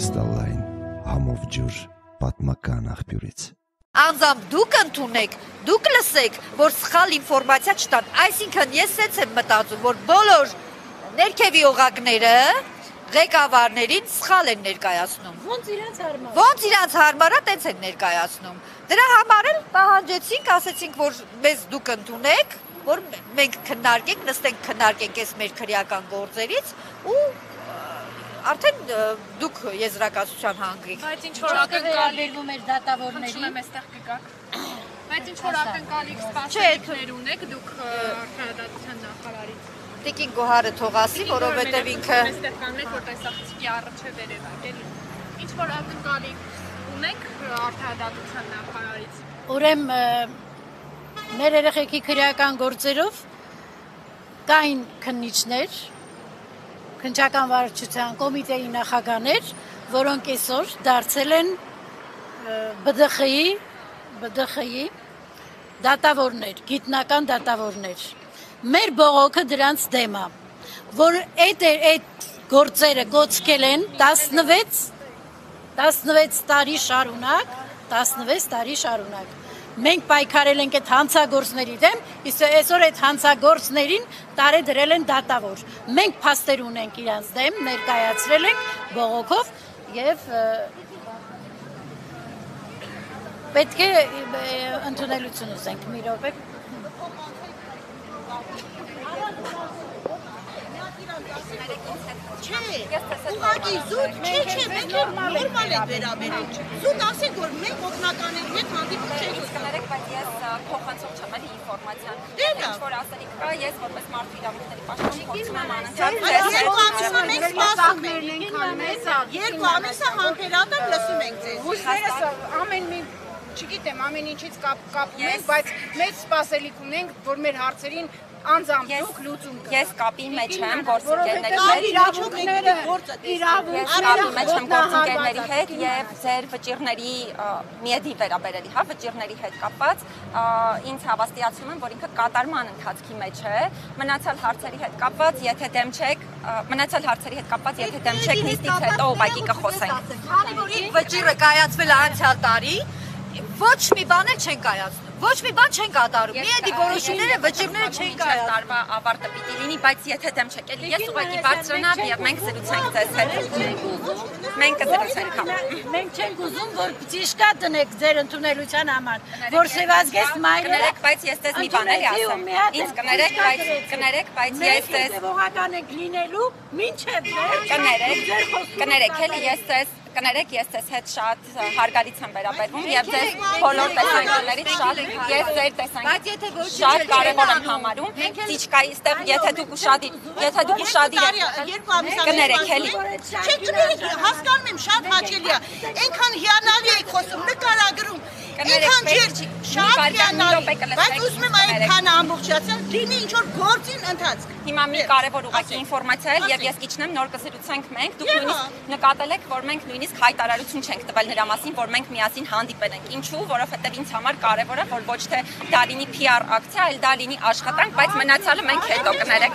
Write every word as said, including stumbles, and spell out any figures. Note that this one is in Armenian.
Միսստալային համով ջուր պատմական աղբյուրից։ Անձամբ դուք ընդունեք, դուք լսեք, որ սխալ ինֆորմացիա չտան, այսինքն ես էց եմ մտածում, որ բոլոր ներքևի օղակները ղեկավարներին սխալ են ներկայացնում։ Ոնց իրանց հարմար։ Ոնց իրանց հարմարա տենց են ներկայացնում։ Դրա համար էլ պահանջեցինք, ասեցինք, որ մեզ դուք ընդունեք, որ մենք քննարկենք, նստենք քննարկենք այս մեր քրեական գործերից ու Artık duk yazrak asuşan hangi? Hayatın çorakın kalık bu merdata var neydi? Şuna mestek kıkak. Hayatın çorakın kalık spasyonları unek duk arkada çanda kalari. Tekin goharı togasi, orobete vinka. Mestek kanlı kortay sakti yar çevre var. İç çorakın kalık unek arkada çanda kalari. Orem nereye ki kırakan gorcerov, kain kınıçner. Քննչական վարչության կոմիտեի նախագաներ, որոնք այսօր դարձել են ԲԴԽ-ի, ԲԴԽ-ի դատավորներ, գիտնական դատավորներ։ Մեր բողոքը դրանց դեմ է, որ այդ այդ գործերը գոչել են տասնվեց տասնվեց տարի շարունակ, տասնվեց տարի շարունակ։ Մենք պայքարել ենք այդ հանցագործների դեմ, իսկ այսօր այդ հանցագործներին տարեդրել են դատավոր։ Մենք փաստեր ունենք իրանց դեմ, ներկայացրել ենք բողոքով եւ պետք է ընդունելություն ունենք մի րոպե։ Ուղղակի զուտ չէ, չէ, մենք նորմալ ենք վերաբերում։ Զուտ ասենք, որ մենք օգնականների հետ հանդիպում չենք ուսկալարեք, բայց ես փոխանցող չեմ, այլ ինֆորմացիան։ Ինչ որ ասելիք կա, ես որպես մարդու իրավունքների պաշտպան փոխում եմ անընդհատ։ Երկու ամիսը մենք սպասում ենք։ Երկու ամիսը համբերատար լսում ենք ձեզ։ Հույսներս ամեն մի չգիտեմ, ամեն ինչից կապում ենք, բայց մեծ սպասելիք ունենք, որ մեր հարցերին Անձամբ դուք լուծում կա։ Ես կապի մեջ եմ գործընկերների հետ և ձեր վճիրների միեդի վերաբերելի, հա, վճիրների հետ կապած ինձ հավաստիացում եմ, որ ինքը կատարման ընթացքի մեջ է, մնացալ հարցերի հետ կապած, եթե դեմ չեք, մնացալ հարցերի հետ կապած, եթե դեմ չեք, նիստից հետո ուղղակի կխոսենք։ Քանի որ վճիրը կայացվել է անցյալ տարի, ոչ մի բան էլ չեն կայացնում։ Ոչ մի բան չեն կատարում։ Միեդի որոշումները, վճիռները չեն կատարում։ Տարվա ավարտը պիտի լինի, բայց եթե դեմ չեք, էլի ես ուղղակի բարձրանամ եւ մենք զրուցենք ձեզ հետ։ Մենք կզրուցենք, հա։ Մենք չենք ուզում, որ ճիշտա դնեք ձեր ընդունելության համար, որ Սևազգես մայրը։ Կներեք, բայց ես ձեզ մի բան էլի ասեմ։ Ինձ կներեք, բայց կներեք, բայց ես ձեզ զողական եք լինելու, ինչեւ կներեք։ Կներեք, էլի ես ձեզ Կներեք, ես ձեզ հետ շատ հարգալից եմ վերաբերվում և ձեզ բոլոր տեսանկյուններից շատ ես ձեր տեսանկյունը շատ կարևոր եմ համարում, ծիջկայի ստեղ, եթե դուք շատ իրեք, կներեք, էլի։ Չեք կներեք, հասկանում եմ շատ հաճելի է, ենքան հիանալի եք խոսում, նկարագրում, ենքան ջեր շատ հիանալի, բայց ուզում եմ այդ քանը ամբողջացնել, լինի ինչ-որ գործին ընթացք։ Հիմա մի կարևոր ուղղակի ինֆորմացիա է և ես իջնեմ նոր կզրուցենք մենք, դուք նույնիսկ նկատել եք, որ մենք նույնիսկ հայտարարություն չենք տվել նրա մասին, որ մենք միասին հանդիպել ենք, ինչու, որովհետև ինձ համար կարևոր է, որ ոչ թե դա լինի P R ակցիա, այլ դա լինի աշխատանք, բայց մնացյալը մենք հետո կներենք։